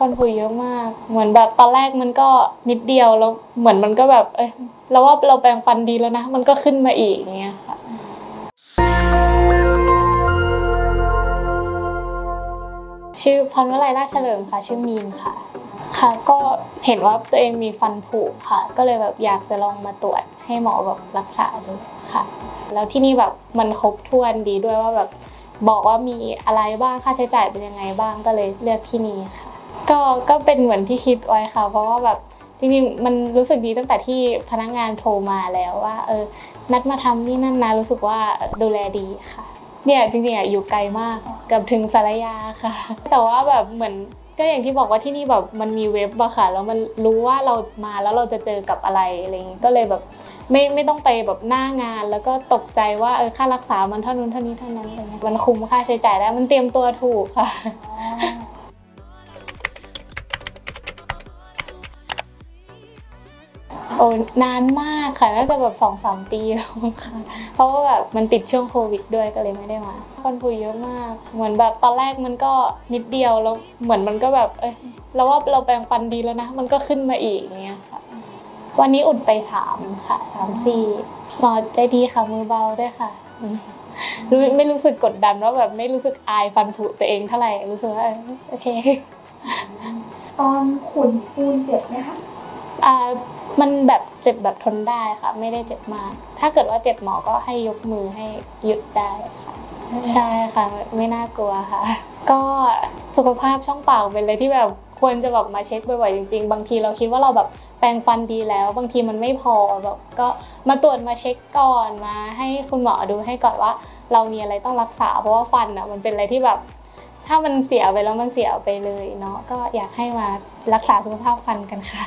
คนคุยเยอะมากเหมือนแบบตอนแรกมันก็นิดเดียวแล้วเหมือนมันก็แบบเอ้ยเราว่าเราแปรงฟันดีแล้วนะมันก็ขึ้นมาอีกอย่างเงี้ยค่ะชื่อพรวลัย ราชเฉลิมค่ะชื่อมีนค่ะค่ะก็เห็นว่าตัวเองมีฟันผุค่ะก็เลยแบบอยากจะลองมาตรวจให้หมอแบบรักษาดูค่ะแล้วที่นี่แบบมันครบถ้วนดีด้วยว่าแบบบอกว่ามีอะไรบ้างค่าใช้จ่ายเป็นยังไงบ้างก็เลยเลือกที่นี่ค่ะก็เป็นเหมือนที่คิดไว้ค่ะเพราะว่าแบบจริงๆมันรู้สึกดีตั้งแต่ที่พนักงานโทรมาแล้วว่านัดมาทำนี่นั่นนะรู้สึกว่าดูแลดีค่ะเนี่ยจริงๆอยู่ไกลมากกับถึงสารยาค่ะแต่ว่าแบบเหมือนก็อย่างที่บอกว่าที่นี่แบบมันมีเว็บอะค่ะแล้วมันรู้ว่าเรามาแล้วเราจะเจอกับอะไรอะไรอย่างนี้ก็เลยแบบไม่ต้องไปแบบหน้างานแล้วก็ตกใจว่าค่ารักษามันเท่านู้นเท่านี้เท่านั้นมันคุ้มค่าใช้จ่ายได้มันเตรียมตัวถูกค่ะโอ้นานมากค่ะน่าจะแบบ 2-3 ปีแล้วค่ะเพราะว่าแบบมันติดช่วงโควิดด้วยก็เลยไม่ได้มาคนคุยเยอะมากเหมือนแบบตอนแรกมันก็นิดเดียวแล้วเหมือนมันก็แบบเอ้ยเราว่าเราแปรงฟันดีแล้วนะมันก็ขึ้นมาอีกอย่างเงี้ยค่ะวันนี้อุดไป3ค่ะ3-4หมอใจดีค่ะมือเบาด้วยค่ะไม่รู้สึกกดดันว่าแบบไม่รู้สึกอายฟันผุตัวเองเท่าไหร่รู้สึกว่าโอเคตอนขุ่นปูนเจ็บไหมคะมันแบบเจ็บแบบทนได้ค่ะไม่ได้เจ็บมากถ้าเกิดว่าเจ็บหมอก็ให้ยกมือให้หยุดได้ค่ะใช่ค่ะไม่น่ากลัวค่ะก็สุขภาพช่องปากเป็นอะไรที่แบบควรจะแบบมาเช็คบ่อยๆจริงๆบางทีเราคิดว่าเราแบบแปรงฟันดีแล้วบางทีมันไม่พอแบบก็มาตรวจมาเช็คก่อนมาให้คุณหมอดูให้ก่อนว่าเรามีอะไรต้องรักษาเพราะว่าฟันอ่ะมันเป็นอะไรที่แบบถ้ามันเสียไปแล้วมันเสียไปเลยเนาะก็อยากให้มารักษาสุขภาพฟันกันค่ะ